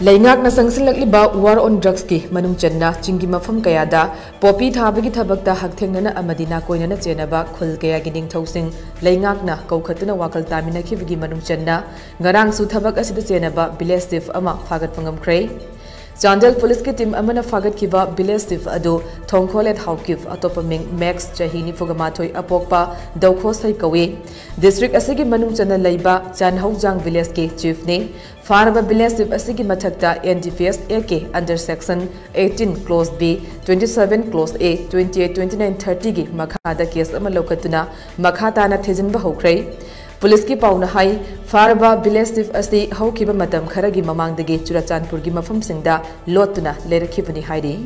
Laingakna sangsilakliba war on drugs ki manung channa chingi mafam kaya da poppy thabagi thabakta hakthengna amadina koinana CHENNABA khul kaya giding thausing laingakna kaukhatuna wakal tamina khibigi manung channa ngarang su thabak asida CHENNABA village chief ama PHAGATKHRE Chandel police ki team amana PHAGATKHIBA village chief ado thongkholet haukif atopaming max chahini fogamathoi apokpa daukhosai kawi district asigi manung channa leiba chanhaujang village ki chief ne Faraba village chief asigi mathakta NDPS AK under section 18 clause B 27 clause A 28 29 30 gi makhada case ama lokatuna makhata na thejinba hokhrei police ki pauna hai Faraba village chief asi hokiba matam khara gi mamang dagi Churachandpur gi mafam singda lotuna lerakhi bani hairi